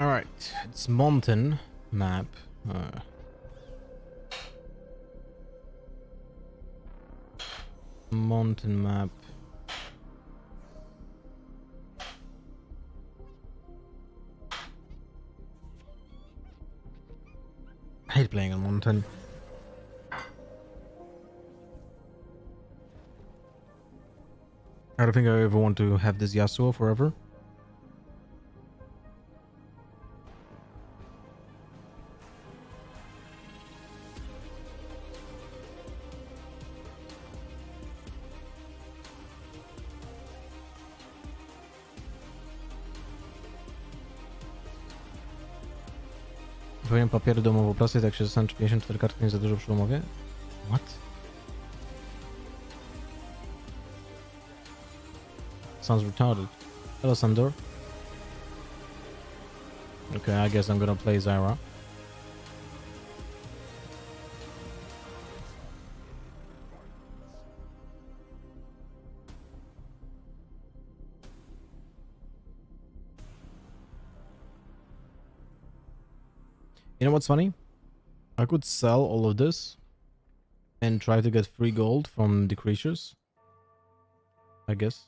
Alright, it's mountain map. Mountain map. I hate playing on mountain. I don't think I ever want to have this Yasuo forever. Wyjąłem papiery domowo-plasy, tak się zastanawiam, czy 54 karty nie za dużo przy domowie. What? Sounds retarded. Hello, Sandor. Okay, I guess I'm gonna play Zyra. You know what's funny? I could sell all of this and try to get free gold from the creatures, I guess.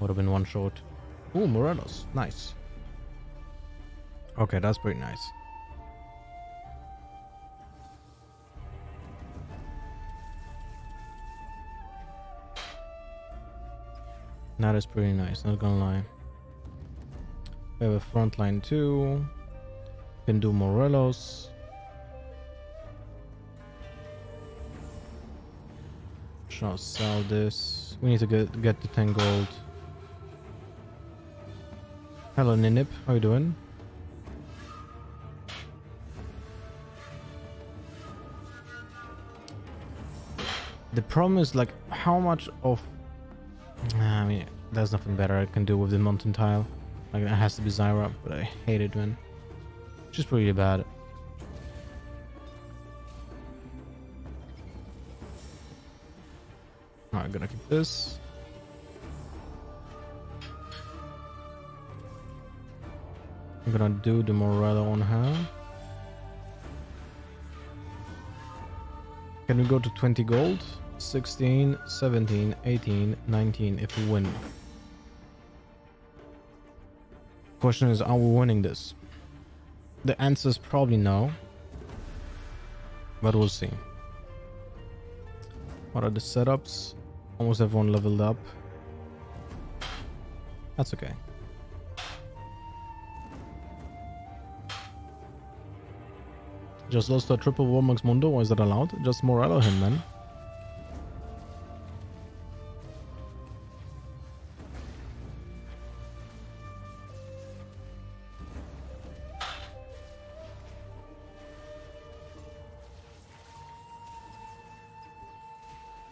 Would have been one short. Ooh, Morelos. Nice. Okay, that's pretty nice. That is pretty nice, not gonna lie. We have a front line too. Can do Morelos. Shall sell this. We need to get the 10 gold. Hello Ninip, how you doing? The problem is like how much of... I mean, there's nothing better I can do with the mountain tile. Like it has to be Zyra, but I hate it, man. It's just really bad. Alright, I'm gonna keep this. I'm gonna do the Morello on her. Can we go to 20 gold? 16, 17, 18, 19 if we win. Question is, are we winning this? The answer is probably no. But we'll see. What are the setups? Almost everyone leveled up. That's okay. Just lost a triple Warmax Mundo, or is that allowed? Just Morello him, man.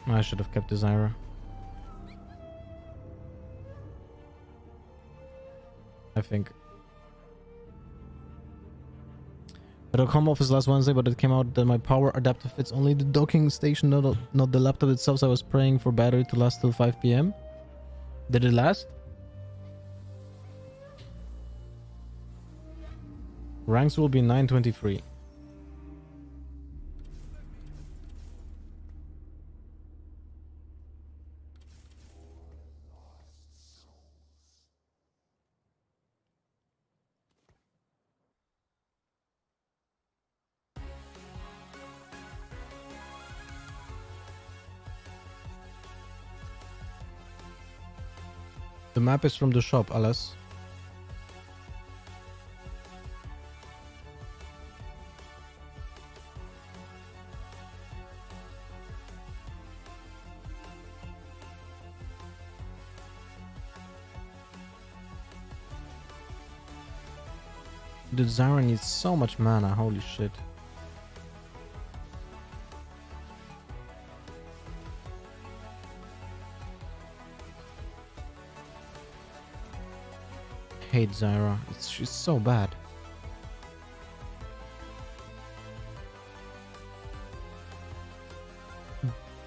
I should have kept the Zyra. I think. It'll come off his last Wednesday, but it came out that my power adapter fits only the docking station, not the laptop itself, so I was praying for battery to last till 5 PM. Did it last? Ranks will be 923. The map is from the shop, Alice. Dude, Zyra needs so much mana, holy shit. hate Zyra. She's so bad.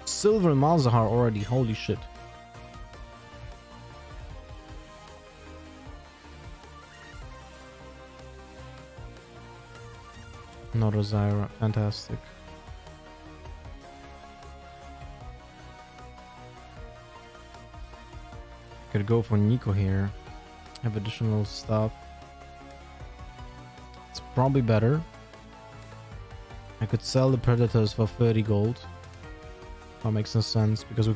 Silver Malzahar already, holy shit. Not a Zyra, fantastic. Could go for Niko here. Have additional stuff. It's probably better. I could sell the Predators for 30 gold. That makes no sense because we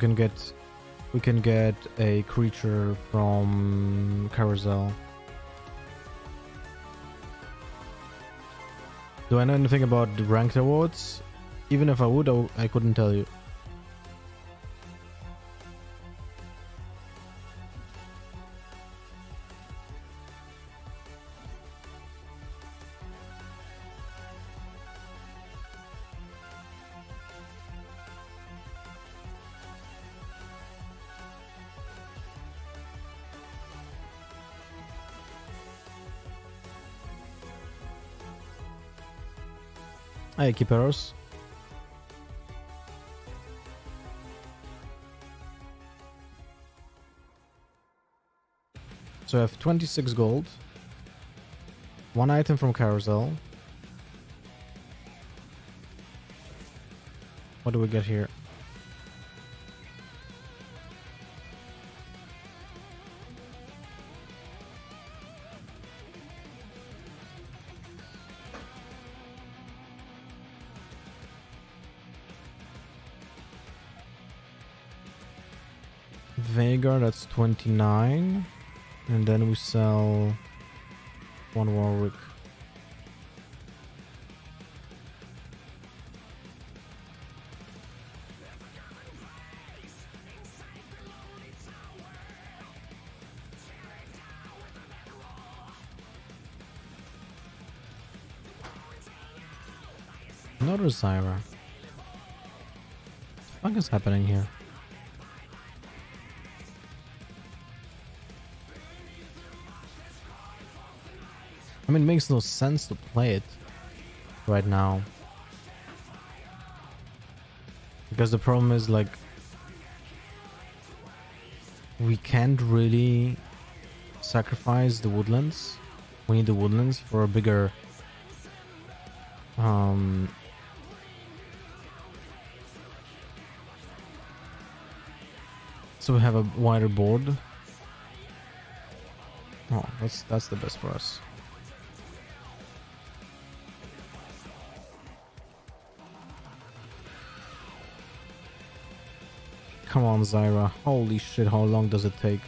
can get a creature from Carousel. Do I know anything about the ranked awards? Even if I would, I couldn't tell you. Hey, Kiperos. So I have 26 gold. One item from Carousel. What do we get here? That's 29, and then we sell one Warwick. Another Zyra. What is happening here? I mean, it makes no sense to play it right now. Because the problem is, like, we can't really sacrifice the woodlands. We need the woodlands for a bigger so we have a wider board. Oh, that's the best for us. Come on, Zyra. Holy shit, how long does it take?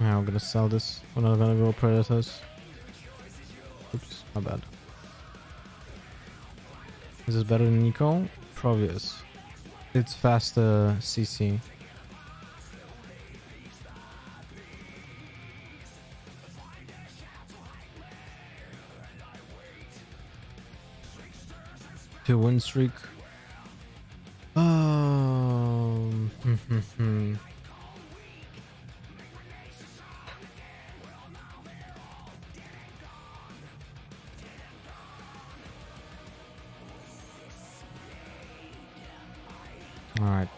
Yeah, I'm gonna sell this. We're not gonna go Predators. Oops, my bad. Is this better than Niko? Probably is. It's faster CC. To win streak. Oh. Alright.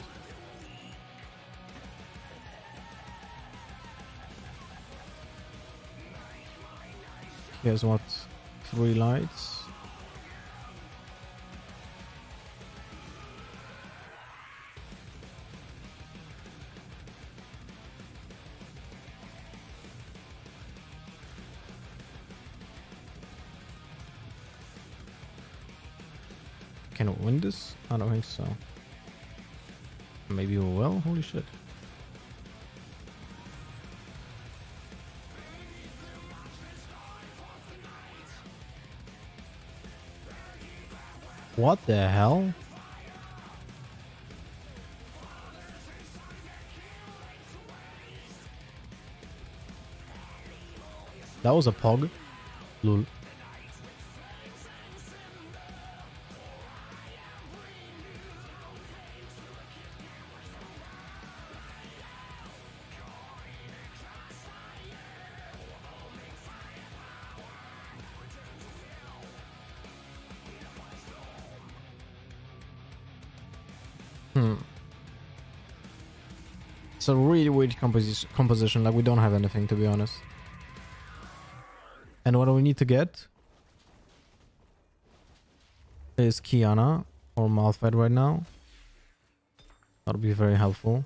Here's what? 3 lights. Can we win this? I don't think so. Maybe we will. Holy shit. What the hell? That was a pog. Lul. It's a really weird composition, like we don't have anything, to be honest. And what do we need to get is Qiyana or Malphite right now. That'll be very helpful.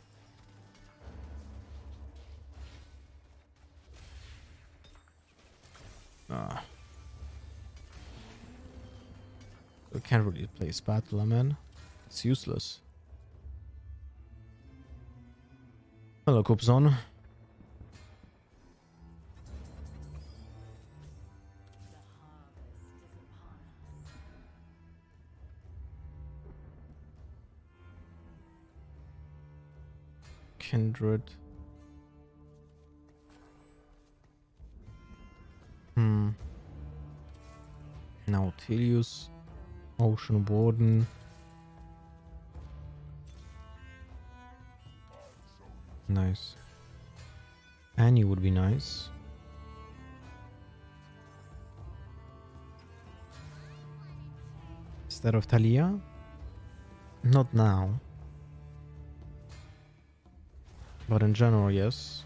We can't really play Spattler, man. It's useless. Hello, Coopzone. Kindred. Nautilus. Ocean Warden. Nice. Annie would be nice. Instead of Talia? Not now. But in general, yes.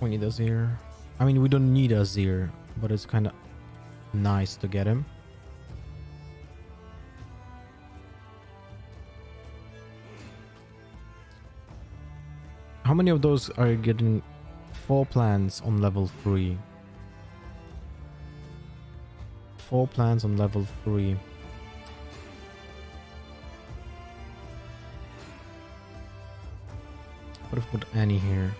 We need Azir. I mean, we don't need Azir, but it's kind of nice to get him. How many of those are you getting? 4 plants on level 3. 4 plants on level 3. What if I put Annie here?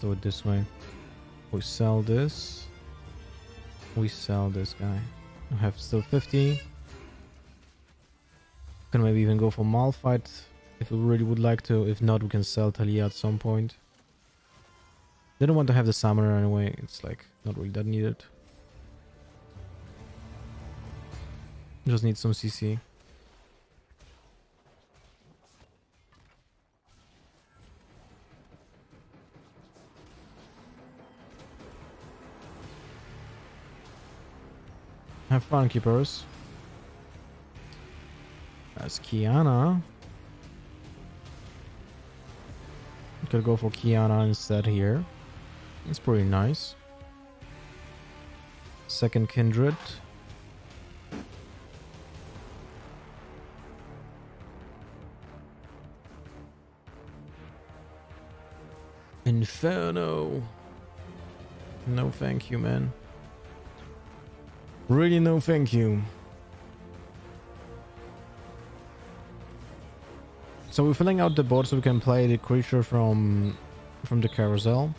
Do it this way. We sell this. We sell this guy. I have still 50. Can maybe even go for Malphite if we really would like to. If not, we can sell Talia at some point. They don't want to have the summoner anyway. It's like not really that needed. Just need some CC. Have fun, keepers. That's Qiyana. We could go for Qiyana instead here. It's pretty nice. Second Kindred. Inferno. No thank you, man. Really no thank you. So we're filling out the board so we can play the creature from the carousel.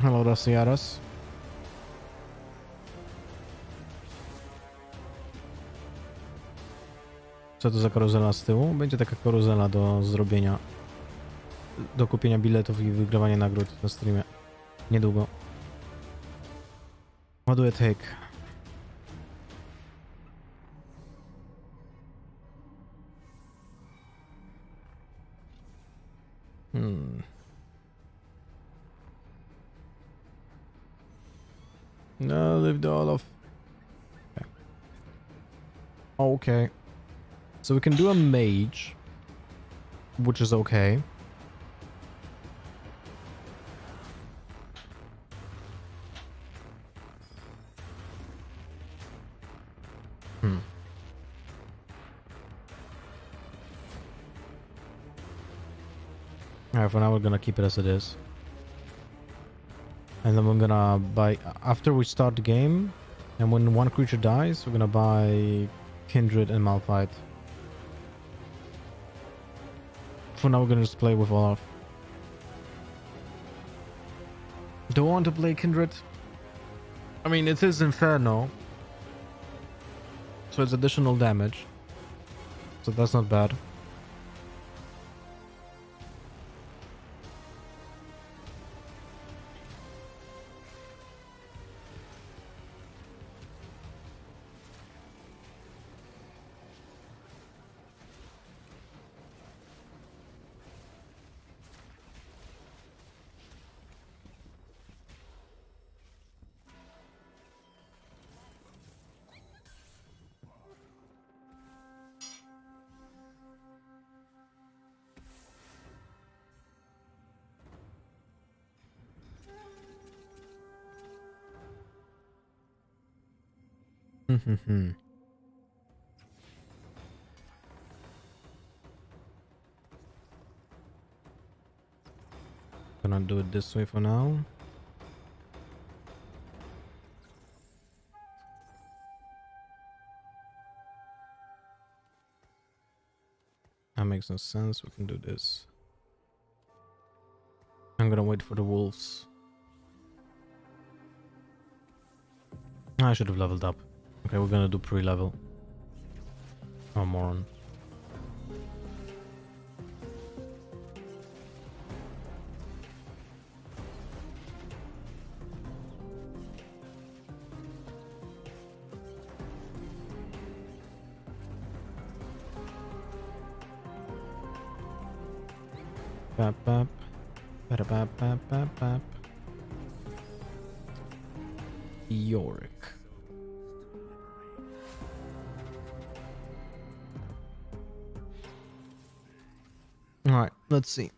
Hello, Zyra. Co to za karuzela z tyłu? Będzie taka karuzela do zrobienia. Do kupienia biletów i wygrywania nagród na streamie. Niedługo. What do I take? No, leave the Olaf. Okay. Okay. So we can do a mage, which is okay. Alright, for now we're gonna keep it as it is. And then we're gonna buy... After we start the game, and when one creature dies, we're gonna buy Kindred and Malphite. For now we're gonna just play with Olaf. Don't want to play Kindred. I mean, it is Inferno. So it's additional damage. So that's not bad. Gonna do it this way for now. That makes no sense. We can do this. I'm gonna wait for the wolves. I should have leveled up. Okay, we're gonna do pre-level. Oh, moron. Bap bap. Bada bap bap bap bap. Yorick. Alright, let's see.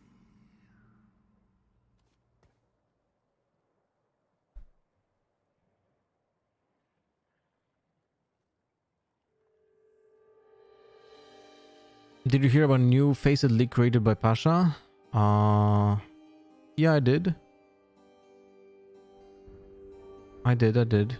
Did you hear about a new facet leak created by Pasha? Yeah, I did. I did.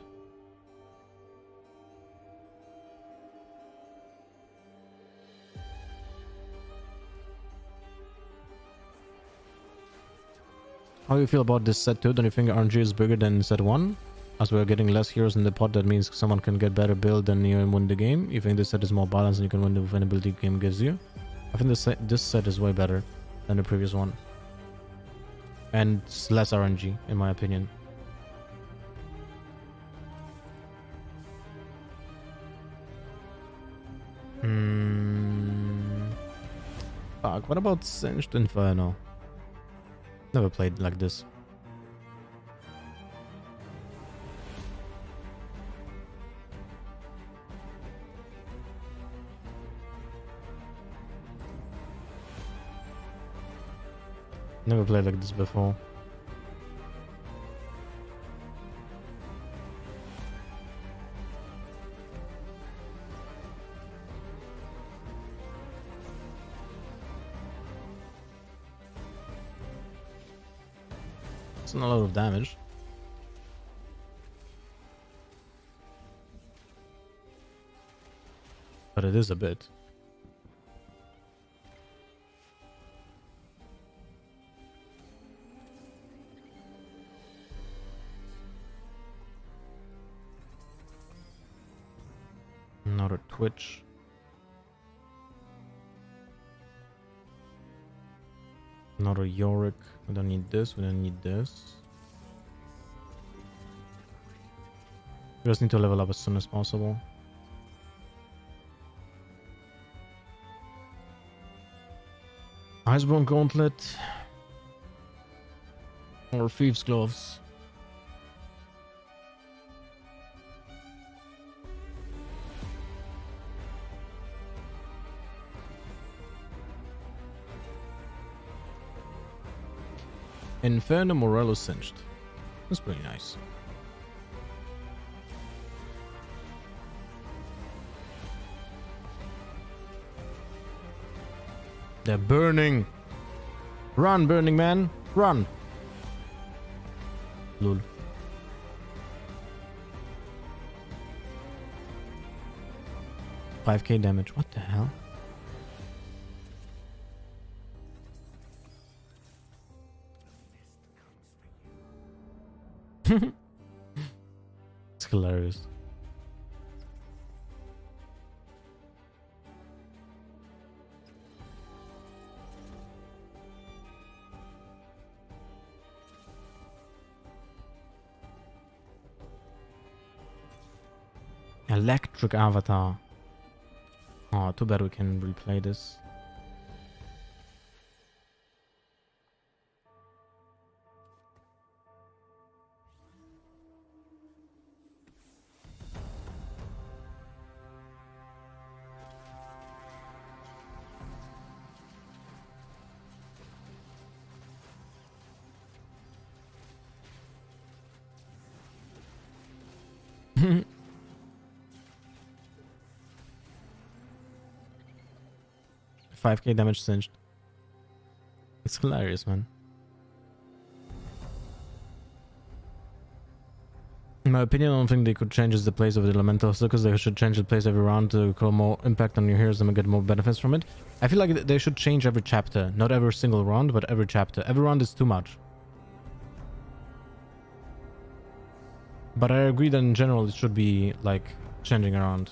How do you feel about this set 2? Don't you think RNG is bigger than set 1? As we are getting less heroes in the pot, that means someone can get better build and you win the game. You think this set is more balanced and you can win with any ability the game gives you? I think this set is way better than the previous one. And it's less RNG, in my opinion. Fuck, what about Singed Inferno? Never played like this. Never played like this before. A lot of damage. But it is a bit. Another Twitch. Another Yorick. We don't need this. We don't need this. We just need to level up as soon as possible. Iceborne Gauntlet. Or Thieves Gloves. Inferno, Morello, Singed. That's pretty nice. They're burning. Run, Burning Man. Run. Lul. $5K damage. What the hell? It's hilarious. Electric Avatar. Oh, too bad we can replay this. $5K damage Singed. It's hilarious, man. In my opinion, I don't think they could change the place of the elemental circus. They should change the place every round to call more impact on your heroes and get more benefits from it. I feel like they should change every chapter. Not every single round, but every chapter. Every round is too much. But I agree that in general it should be like changing around.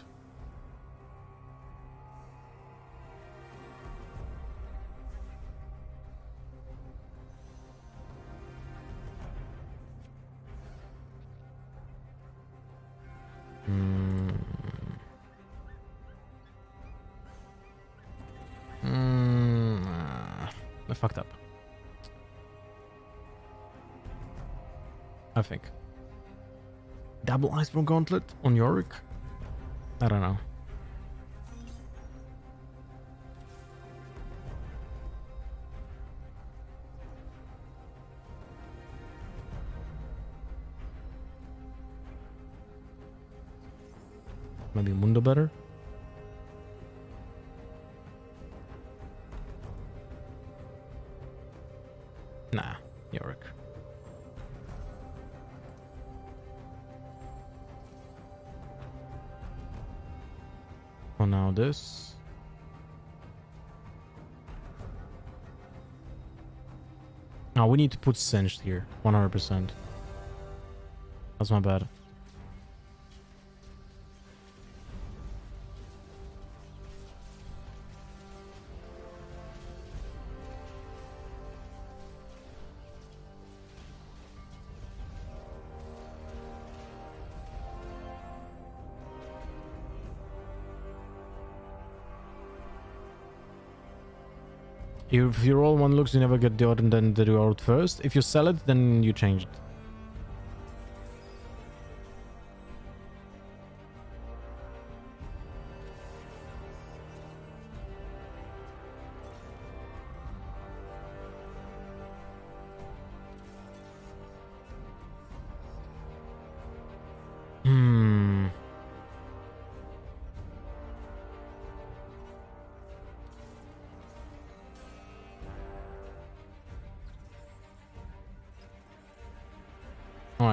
I fucked up. I think. Double Iceborne Gauntlet on Yorick? I don't know. Maybe Mundo better? Nah, Yorick. For now, this. Now we need to put Singed here, 100%. That's my bad. If you roll one Lux, you never get the order and then the reward first. If you sell it, then you change it.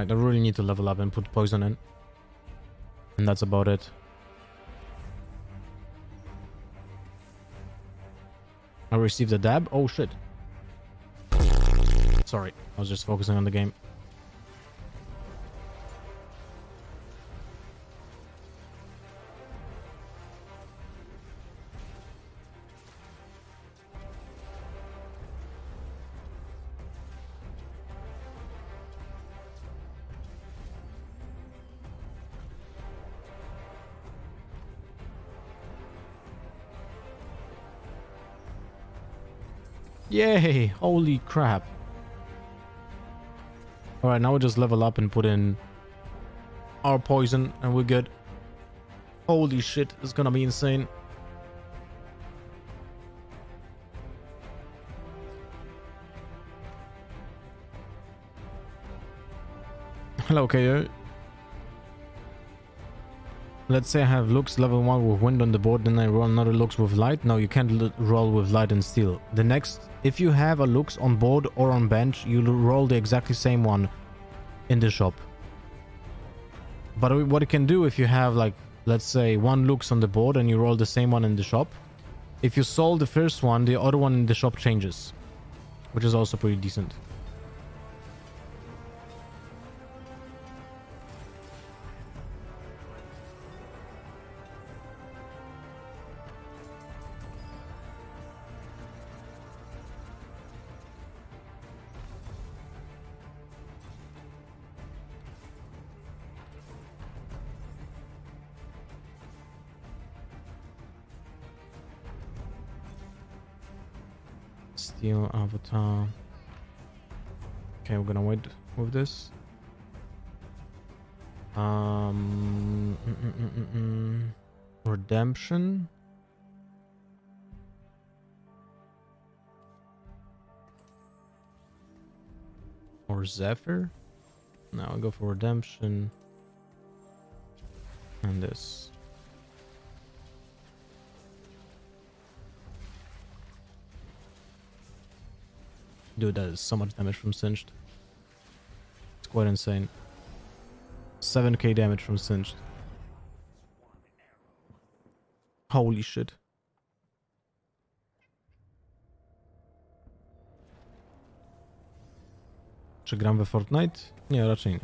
I really need to level up and put poison in. And that's about it. I received a dab. Oh shit. Sorry, I was just focusing on the game. Yay! Holy crap. Alright, now we just level up and put in our poison and we're good. Holy shit, it's gonna be insane. Hello, KO. Let's say I have Lux level 1 with wind on the board, then I roll another Lux with light. No, you can't roll with light and steel. The next, if you have a Lux on board or on bench, you roll the exactly same one in the shop. But what you can do if you have, like, let's say one Lux on the board and you roll the same one in the shop, if you sold the first one, the other one in the shop changes, which is also pretty decent. Steel, Avatar. Okay, we're gonna wait with this. Redemption. Or Zephyr. Now I'll go for Redemption. And this. Dude, that is so much damage from Singed. It's quite insane. 7k damage from Singed. Holy shit. Czy gram we Fortnite? Nie, raczej nie.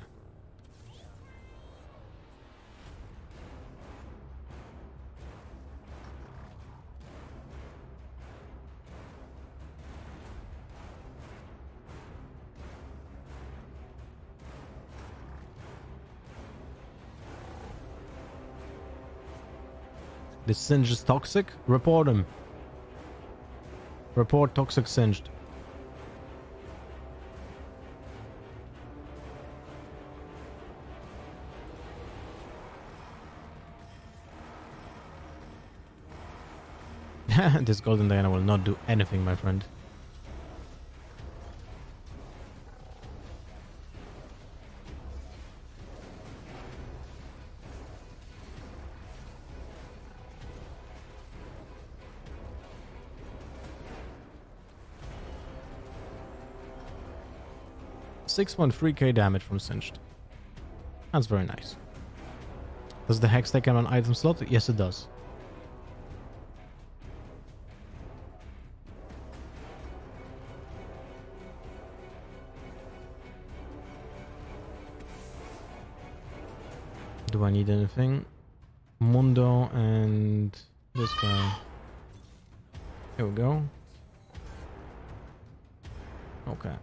This Singed is toxic? Report him. Report toxic Singed. This golden Diana will not do anything, my friend. $6.3k damage from Singed. That's very nice. Does the hex take on an item slot? Yes, it does. Do I need anything? Mundo and this guy. Here we go. Okay.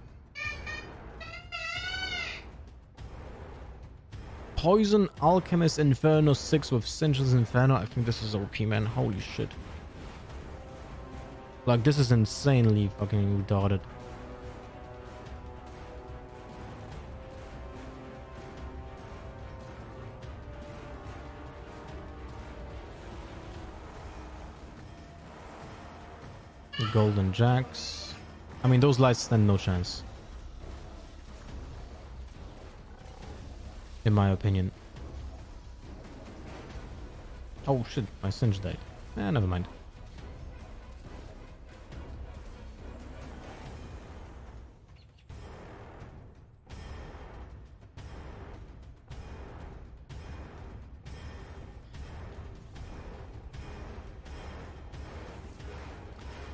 Poison, Alchemist, Inferno 6 with Singed's Inferno. I think this is OP, man. Holy shit. Like, this is insanely fucking retarded. Golden Jacks. I mean, those lights stand no chance. In my opinion. Oh shit, my Singed died. Eh, never mind.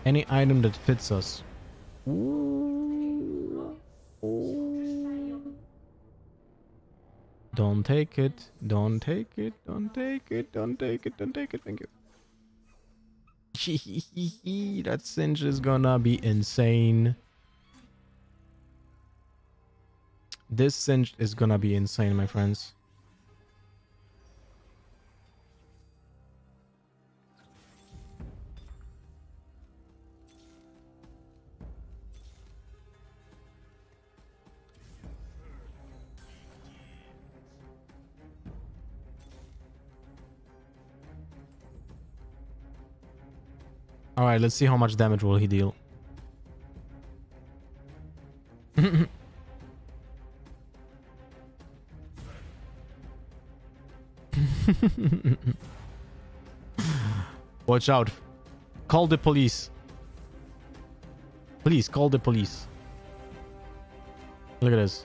Any item that fits us. Don't take it, don't take it, don't take it, don't take it, don't take it, thank you. That Singed is gonna be insane. This Singed is gonna be insane, my friends. Alright, let's see how much damage will he deal. Watch out. Call the police. Please call the police. Look at this.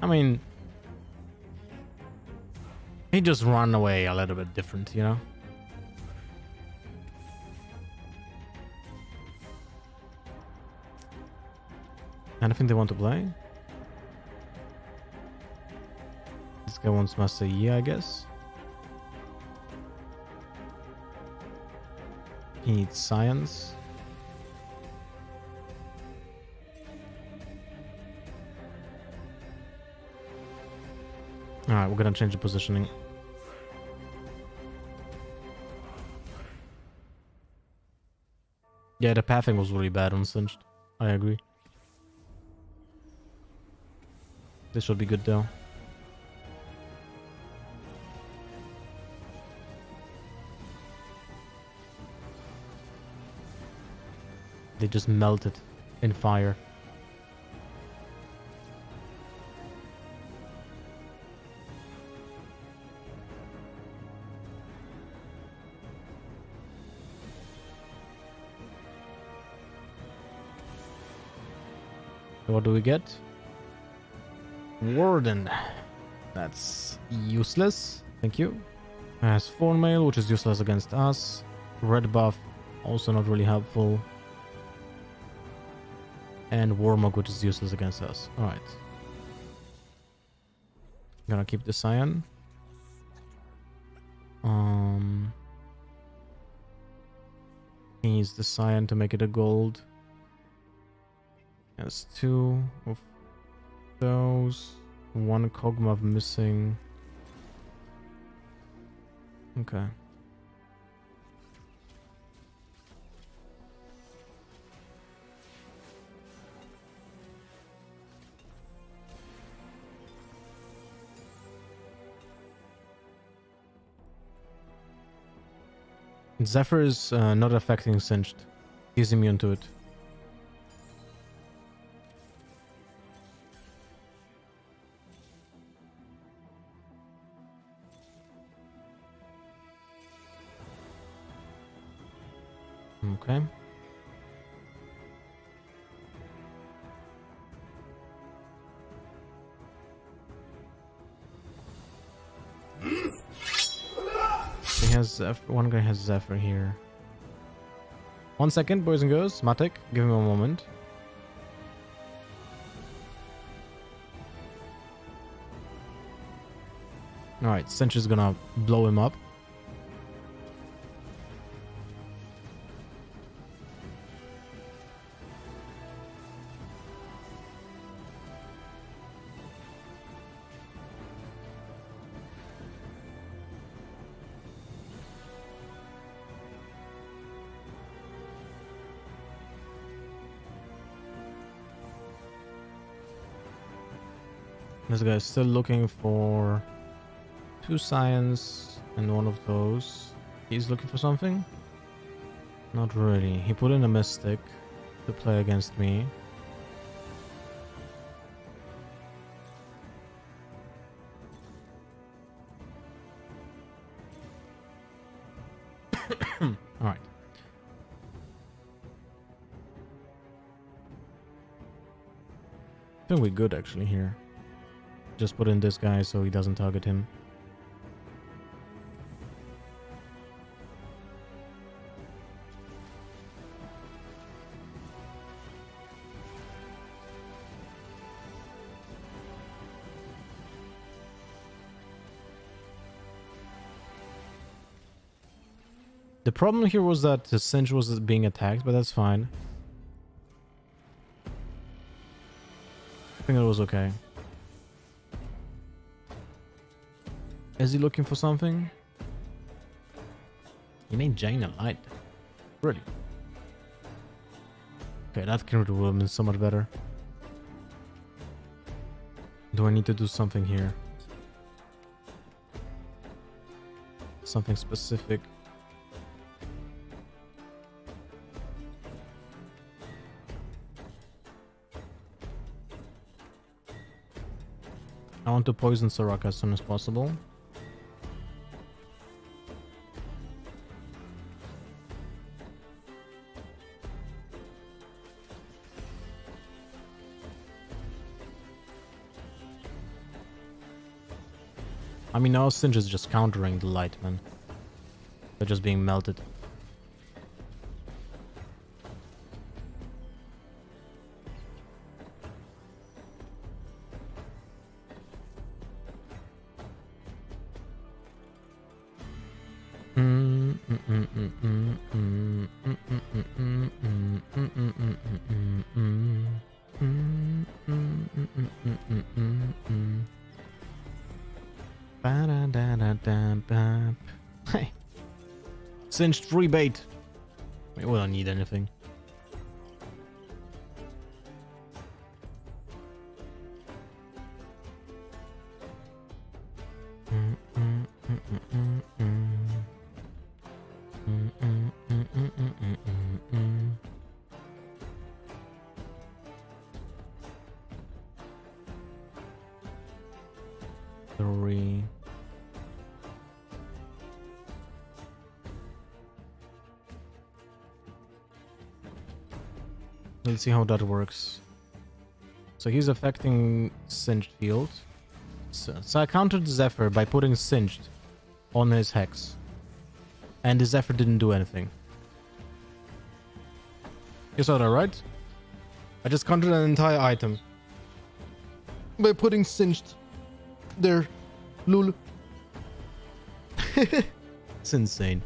I mean, he just ran away a little bit different, you know? Anything they want to play? This guy wants Master Yi, I guess. He needs science. Alright, we're gonna change the positioning. Yeah, the pathing was really bad on Singed. I agree. This should be good though. They just melted in fire. What do we get? Warden. That's useless. Thank you. Has Thorn Mail, which is useless against us. Red buff, also not really helpful. And Warmog, which is useless against us. Alright. Gonna keep the Scion. He needs the Scion to make it a gold. That's two of those. One Kog'Maw missing. Okay. Zephyr is not affecting Singed. He's immune to it. Okay. He has Zephyr. One guy has Zephyr here. 1 second, boys and girls. Matek, give him a moment. Alright, Singed is gonna blow him up. This guy is still looking for two science and one of those. He's looking for something? Not really. He put in a mystic to play against me. Alright. I think we're good actually here. Just put in this guy so he doesn't target him. The problem here was that the Singed was being attacked, but that's fine. I think it was okay. Is he looking for something? He made Jane a light. Really? Okay, that Kindred would have been so much better. Do I need to do something here? something specific. I want to poison Soraka as soon as possible. I mean, now Singed is just countering the light, man. They're just being melted. Hey, Singed free bait. We don't need anything. Let's see how that works. So he's affecting Singed field. So I countered Zephyr by putting Singed on his Hex. And the Zephyr didn't do anything. You saw that, right? I just countered an entire item by putting Singed there. Lul. It's insane.